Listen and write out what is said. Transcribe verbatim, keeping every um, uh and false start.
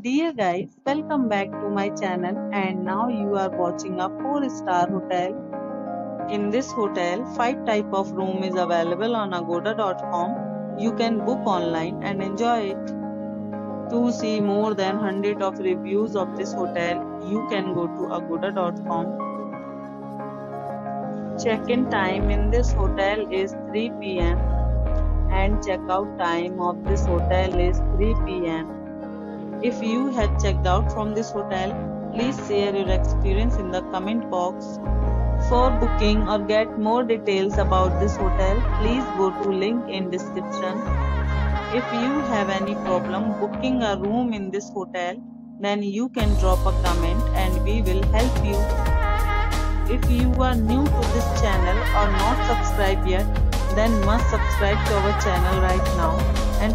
Dear guys, welcome back to my channel, and now you are watching a four star hotel. In this hotel, five type of room is available on Agoda dot com. You can book online and enjoy it. To see more than one hundred of reviews of this hotel, you can go to Agoda dot com. Check-in time in this hotel is three p m and check-out time of this hotel is three p m If you had checked out from this hotel, please share your experience in the comment box. For booking or get more details about this hotel, please go to link in description. If you have any problem booking a room in this hotel, then you can drop a comment and we will help you. If you are new to this channel or not subscribed yet, then must subscribe to our channel right now and